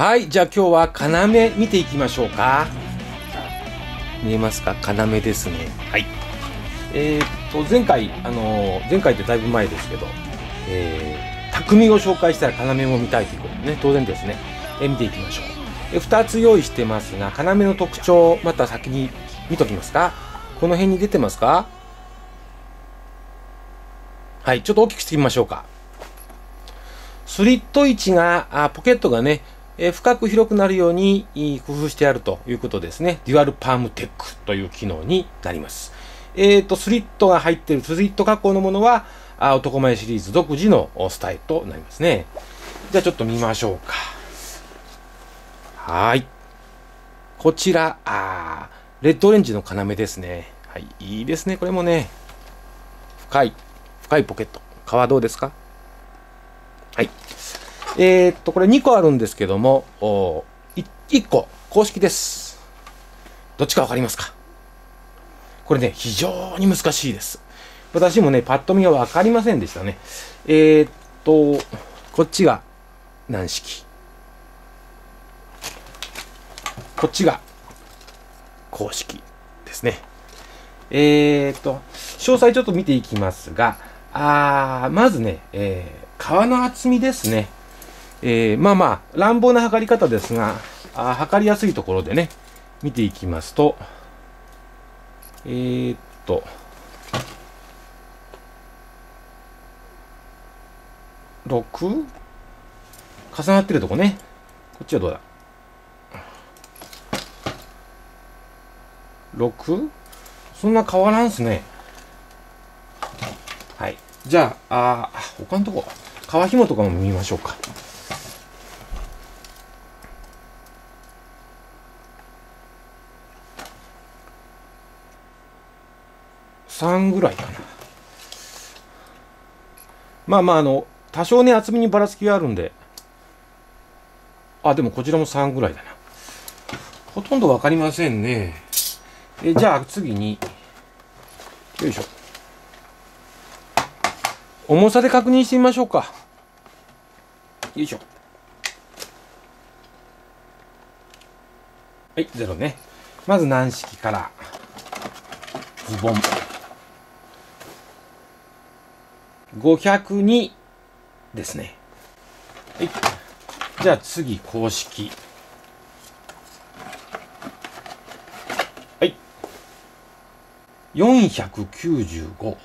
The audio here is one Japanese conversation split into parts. はい、じゃあ今日はKaname見ていきましょうか。見えますか、Kanameですね。はい。前回ってだいぶ前ですけど、匠を紹介したらKanameも見たいということでね、当然ですね。見ていきましょう。2つ用意してますが、Kanameの特徴、また先に見ときますか。この辺に出てますか。はい、ちょっと大きくしてみましょうか。スリット位置が、ポケットがね、深く広くなるように工夫してあるということですね。デュアルパームテックという機能になります。スリットが入っているスリット加工のものは、男前シリーズ独自のスタイルとなりますね。じゃあちょっと見ましょうか。はい。こちら、レッドオレンジのKanameですね。はい、いいですね。これもね、深いポケット。革どうですか？はい。これ2個あるんですけども、1個、公式です。どっちかわかりますか？これね、非常に難しいです。私もね、パッと見はわかりませんでしたね。こっちが軟式。こっちが公式ですね。詳細ちょっと見ていきますが、まずね、革の厚みですね。乱暴な測り方ですが、測りやすいところでね、見ていきますと、6？ 重なってるとこね。こっちはどうだ？ 6？ そんな変わらんすね。はい。じゃあ、他のとこ。革紐とかも見ましょうか。3ぐらいかな。多少ね、厚みにばらつきがあるんで。でもこちらも3ぐらいだな。ほとんどわかりませんね。じゃあ次に、よいしょ。重さで確認してみましょうか。よいしょ。はい、0ね。まず軟式から、ズボン。502ですね。はい。じゃあ次、公式。はい。495。ほう。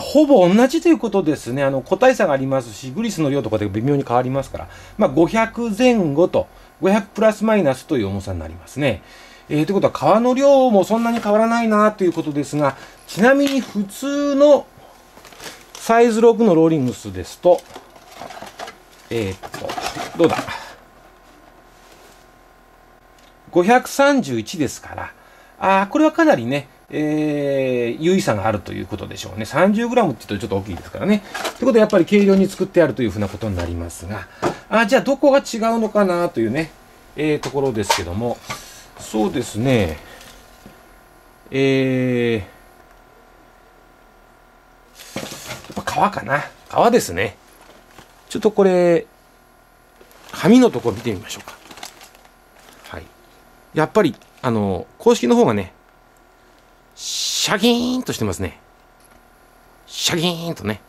ほぼ同じということですね。個体差がありますし、グリスの量とかで微妙に変わりますから、500前後と、500プラスマイナスという重さになりますね。ということは、革の量もそんなに変わらないなということですが、ちなみに普通のサイズ6のローリングスですと、どうだ？ 531 ですから、これはかなりね、優位差があるということでしょうね。30g って言うとちょっと大きいですからね。ということはやっぱり軽量に作ってあるというふうなことになりますが、じゃあどこが違うのかなというね、ところですけども、そうですね、やっぱ革かな。革ですね。ちょっとこれ、紙のところ見てみましょうか。はい。やっぱり、公式の方がね、シャギーンとしてますね。シャギーンとね。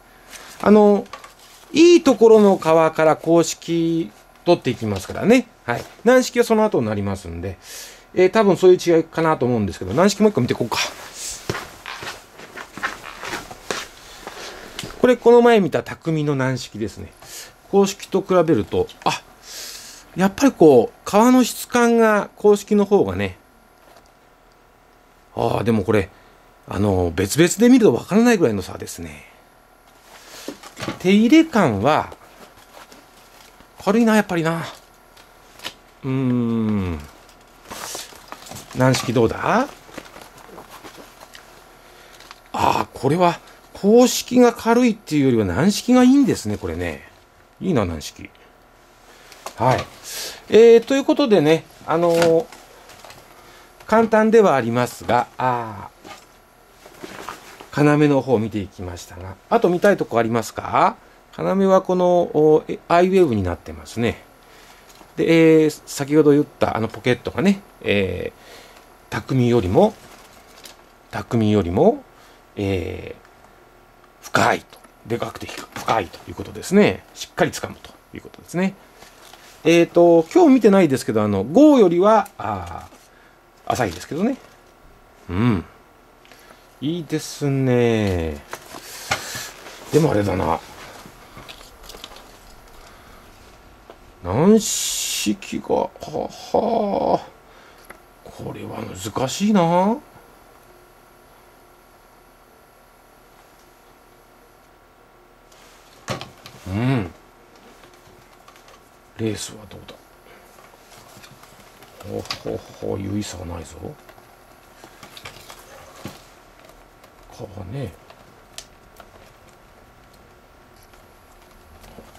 いいところの革から公式取っていきますからね。はい。軟式はその後になりますんで、多分そういう違いかなと思うんですけど、軟式もう一個見ていこうか。これ、この前見た匠の軟式ですね。公式と比べると、やっぱりこう、革の質感が公式の方がね、でもこれ、別々で見ると分からないぐらいの差ですね。手入れ感は、軽いな、やっぱりな。軟式どうだ？これは、公式が軽いっていうよりは軟式がいいんですね、これね。いいな、軟式。はい。ということでね、簡単ではありますが、Kanameの方を見ていきましたが、あと見たいとこありますか？Kanameはこのアイウェーブになってますね。で、先ほど言ったあのポケットがね、匠よりも、深いと、でかくて深いということですね。しっかり掴むということですね。今日見てないですけど、5よりは、浅いですけどね。うん。いいですね。でもあれだな。軟式が、ははあ。これは難しいな。うん。レースはどうだ。ほほほ、優位さはないぞ。かね。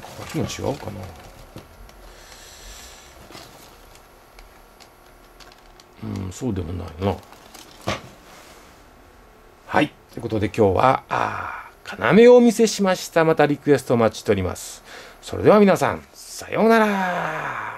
こっちも違うかな。うん、そうでもないな。はい、ということで今日は、Kanameをお見せしました。またリクエストお待ちしております。それでは皆さん、さようなら。